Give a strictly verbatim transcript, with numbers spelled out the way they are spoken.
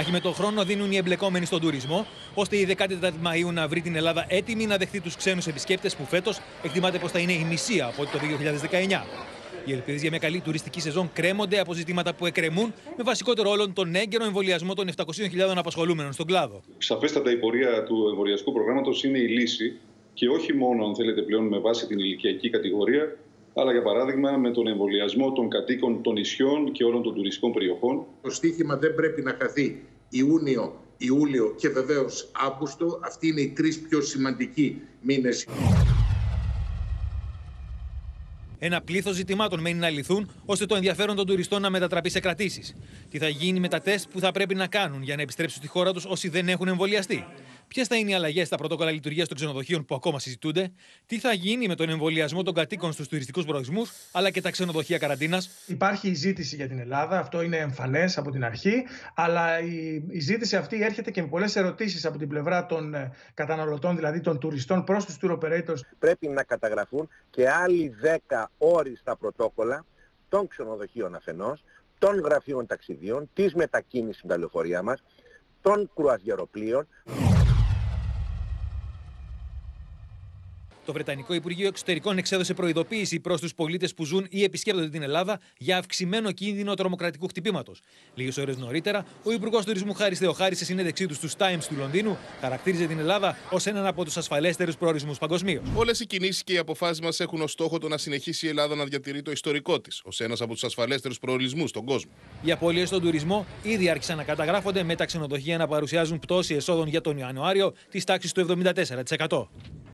Μάχη με τον χρόνο δίνουν οι εμπλεκόμενοι στον τουρισμό, ώστε η δεκάτη τέταρτη Μαΐου να βρει την Ελλάδα έτοιμη να δεχτεί τους ξένους επισκέπτες που φέτος εκτιμάται πως θα είναι η μισή από το δύο χιλιάδες δεκαεννιά. Οι ελπίδες για μια καλή τουριστική σεζόν κρέμονται από ζητήματα που εκκρεμούν, με βασικότερο όλον τον έγκαιρο εμβολιασμό των επτακοσίων χιλιάδων απασχολούμενων στον κλάδο. Σαφέστατα η πορεία του εμβολιαστικού προγράμματος είναι η λύση και όχι μόνο, αν θέλετε, πλέον με βάση την ηλικιακή κατηγορία, αλλά για παράδειγμα με τον εμβολιασμό των κατοίκων των νησιών και όλων των τουριστικών περιοχών. Το στίχημα δεν πρέπει να χαθεί Ιούνιο, Ιούλιο και βεβαίως Αύγουστο. Αυτοί είναι οι τρεις πιο σημαντικοί μήνες. Ένα πλήθος ζητημάτων μένει να λυθούν, ώστε το ενδιαφέρον των τουριστών να μετατραπεί σε κρατήσεις. Τι θα γίνει με τα τεστ που θα πρέπει να κάνουν για να επιστρέψουν στη χώρα τους όσοι δεν έχουν εμβολιαστεί. Ποιες θα είναι οι αλλαγές στα πρωτόκολλα λειτουργίας των ξενοδοχείων που ακόμα συζητούνται. Τι θα γίνει με τον εμβολιασμό των κατοίκων στους τουριστικούς προορισμούς, αλλά και τα ξενοδοχεία καραντίνας. Υπάρχει η ζήτηση για την Ελλάδα, αυτό είναι εμφανές από την αρχή. Αλλά η, η ζήτηση αυτή έρχεται και με πολλές ερωτήσεις από την πλευρά των καταναλωτών, δηλαδή των τουριστών, προς τους tour operators. Πρέπει να καταγραφούν και άλλοι δέκα όροι στα πρωτόκολλα των ξενοδοχείων αφενός, των γραφείων ταξιδίων, της μετακίνησης με τα λεωφορεία μας, των κρουαζιεροπλοίων. Το Βρετανικό Υπουργείο Εξωτερικών εξέδωσε προειδοποίηση προς τους πολίτες που ζουν ή επισκέπτονται την Ελλάδα για αυξημένο κίνδυνο τρομοκρατικού χτυπήματος. Λίγες ώρες νωρίτερα, ο Υπουργός Τουρισμού Χάρης Θεοχάρης, σε συνέντευξή του στους Times του Λονδίνου, χαρακτήριζε την Ελλάδα ως έναν από τους ασφαλέστερους προορισμούς παγκοσμίως. Όλες οι κινήσεις και οι αποφάσεις μας έχουν ως στόχο το να συνεχίσει η Ελλάδα να διατηρεί το ιστορικό της ως ένας από τους ασφαλέστερους προορισμούς στον κόσμο. Οι απώλειες στον τουρισμό ήδη άρχισαν να καταγράφονται, με τα ξενοδοχεία να παρουσιάζουν πτώση εσόδων για τον Ιανουάριο της τάξης του εβδομήντα τέσσερα τοις εκατό.